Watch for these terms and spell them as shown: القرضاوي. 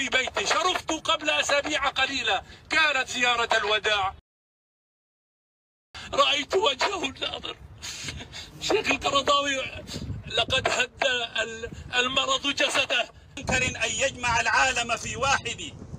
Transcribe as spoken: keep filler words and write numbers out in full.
في بيته. شرفت قبل أسابيع قليلة، كانت زيارة الوداع. رأيت وجهه الناظر. شيخ القرضاوي لقد هدى المرض جسده. أن يجمع العالم في واحد.